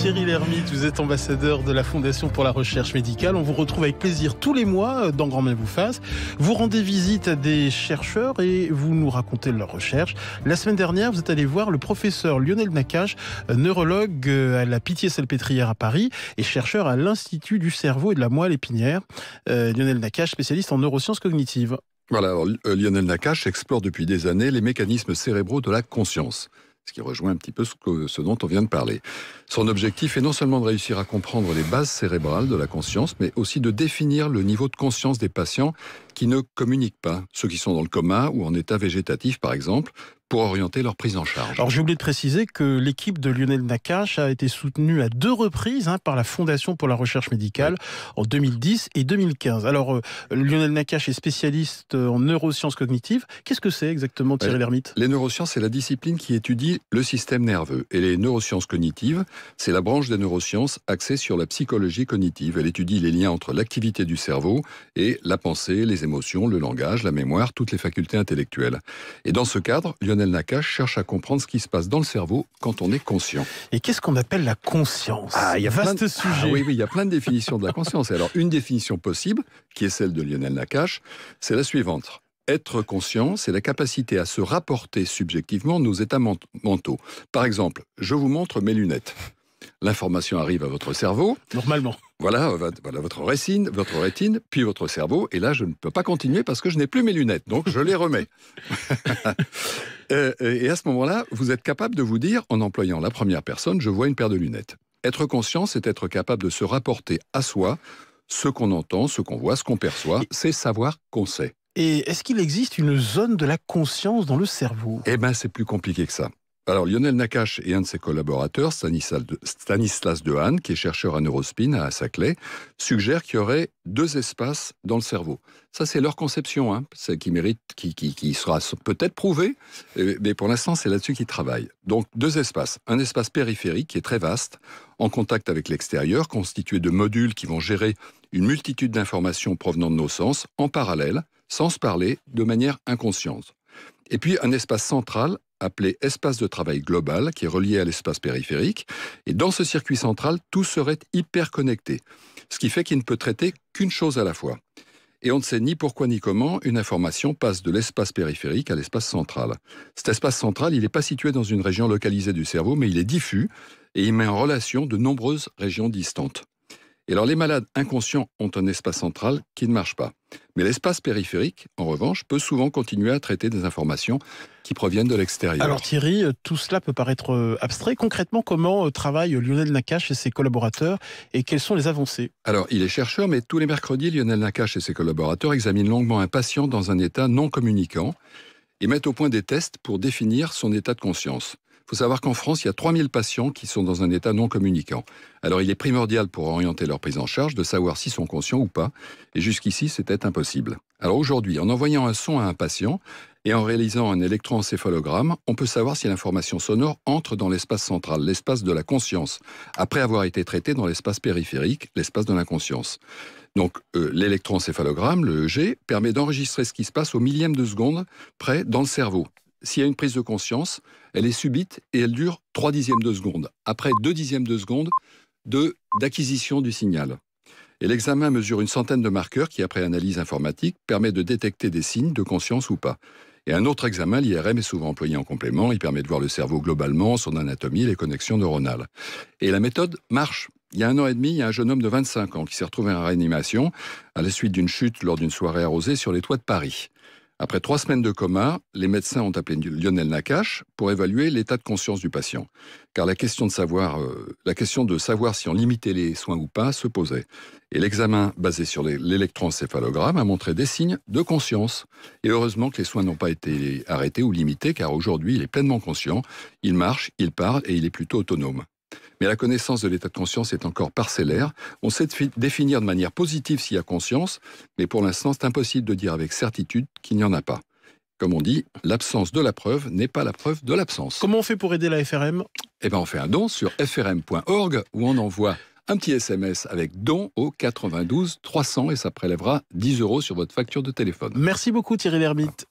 Thierry Lhermitte, vous êtes ambassadeur de la Fondation pour la Recherche Médicale. On vous retrouve avec plaisir tous les mois dans Grand Bien Vous Fasse. Vous rendez visite à des chercheurs et vous nous racontez leurs recherches. La semaine dernière, vous êtes allé voir le professeur Lionel Naccache, neurologue à la Pitié-Salpêtrière à Paris et chercheur à l'Institut du cerveau et de la moelle épinière. Lionel Naccache, spécialiste en neurosciences cognitives. Voilà, alors, Lionel Naccache explore depuis des années les mécanismes cérébraux de la conscience, ce qui rejoint un petit peu ce dont on vient de parler. Son objectif est non seulement de réussir à comprendre les bases cérébrales de la conscience, mais aussi de définir le niveau de conscience des patients qui ne communiquent pas, ceux qui sont dans le coma ou en état végétatif par exemple, pour orienter leur prise en charge. Alors j'ai oublié de préciser que l'équipe de Lionel Naccache a été soutenue à 2 reprises par la Fondation pour la Recherche Médicale, en 2010 et 2015. Alors Lionel Naccache est spécialiste en neurosciences cognitives. Qu'est-ce que c'est exactement, Thierry Lhermitte? Les neurosciences, c'est la discipline qui étudie le système nerveux. Et les neurosciences cognitives, c'est la branche des neurosciences axée sur la psychologie cognitive. Elle étudie les liens entre l'activité du cerveau et la pensée, les émotions, le langage, la mémoire, toutes les facultés intellectuelles. Et dans ce cadre, Lionel Naccache cherche à comprendre ce qui se passe dans le cerveau quand on est conscient. Et qu'est-ce qu'on appelle la conscience? Il y a vaste sujet. Oui, il y a plein de définitions de la conscience. Alors, une définition possible, qui est celle de Lionel Naccache, c'est la suivante. Être conscient, c'est la capacité à se rapporter subjectivement nos états mentaux. Par exemple, je vous montre mes lunettes. L'information arrive à votre cerveau. Normalement. Voilà votre rétine, puis votre cerveau. Et là, je ne peux pas continuer parce que je n'ai plus mes lunettes. Donc, je les remets. Et à ce moment-là, vous êtes capable de vous dire, en employant la première personne, je vois une paire de lunettes. Être conscient, c'est être capable de se rapporter à soi ce qu'on entend, ce qu'on voit, ce qu'on perçoit. C'est savoir qu'on sait. Et est-ce qu'il existe une zone de la conscience dans le cerveau? Eh bien, c'est plus compliqué que ça. Alors, Lionel Naccache et un de ses collaborateurs, Stanislas Dehaene, qui est chercheur à Neurospin à Saclay, suggèrent qu'il y aurait 2 espaces dans le cerveau. Ça, c'est leur conception, qui sera peut-être prouvée, mais pour l'instant, c'est là-dessus qu'ils travaillent. Donc, 2 espaces. Un espace périphérique qui est très vaste, en contact avec l'extérieur, constitué de modules qui vont gérer une multitude d'informations provenant de nos sens, en parallèle, sans se parler, de manière inconsciente. Et puis, un espace central, appelé espace de travail global, qui est relié à l'espace périphérique. Et dans ce circuit central, tout serait hyper connecté, ce qui fait qu'il ne peut traiter qu'une chose à la fois. Et on ne sait ni pourquoi ni comment une information passe de l'espace périphérique à l'espace central. Cet espace central, il n'est pas situé dans une région localisée du cerveau, mais il est diffus et il met en relation de nombreuses régions distantes. Et alors les malades inconscients ont un espace central qui ne marche pas. Mais l'espace périphérique, en revanche, peut souvent continuer à traiter des informations qui proviennent de l'extérieur. Alors Thierry, tout cela peut paraître abstrait. Concrètement, comment travaille Lionel Naccache et ses collaborateurs et quelles sont les avancées? Alors, il est chercheur, mais tous les mercredis, Lionel Naccache et ses collaborateurs examinent longuement un patient dans un état non communicant et mettent au point des tests pour définir son état de conscience. Il faut savoir qu'en France, il y a 3000 patients qui sont dans un état non communicant. Alors, il est primordial pour orienter leur prise en charge de savoir s'ils sont conscients ou pas. Et jusqu'ici, c'était impossible. Alors aujourd'hui, en envoyant un son à un patient et en réalisant un électroencéphalogramme, on peut savoir si l'information sonore entre dans l'espace central, l'espace de la conscience, après avoir été traitée dans l'espace périphérique, l'espace de l'inconscience. Donc, l'électroencéphalogramme, le EEG, permet d'enregistrer ce qui se passe au millième de seconde près dans le cerveau. S'il y a une prise de conscience, elle est subite et elle dure 0,3 de seconde, après 0,2 de seconde d'acquisition du signal. Et l'examen mesure une centaine de marqueurs qui, après analyse informatique, permet de détecter des signes de conscience ou pas. Et un autre examen, l'IRM, est souvent employé en complément. Il permet de voir le cerveau globalement, son anatomie, les connexions neuronales. Et la méthode marche. Il y a 1 an et demi, il y a un jeune homme de 25 ans qui s'est retrouvé en réanimation à la suite d'une chute lors d'une soirée arrosée sur les toits de Paris. Après 3 semaines de coma, les médecins ont appelé Lionel Naccache pour évaluer l'état de conscience du patient. Car la question de savoir si on limitait les soins ou pas se posait. Et l'examen basé sur l'électroencéphalogramme a montré des signes de conscience. Et heureusement que les soins n'ont pas été arrêtés ou limités, car aujourd'hui il est pleinement conscient, il marche, il parle et il est plutôt autonome. Mais la connaissance de l'état de conscience est encore parcellaire. On sait définir de manière positive s'il y a conscience, mais pour l'instant, c'est impossible de dire avec certitude qu'il n'y en a pas. Comme on dit, l'absence de la preuve n'est pas la preuve de l'absence. Comment on fait pour aider la FRM? Eh bien, on fait un don sur frm.org où on envoie un petit SMS avec don au 92 300 et ça prélèvera 10 € sur votre facture de téléphone. Merci beaucoup Thierry Lhermitte.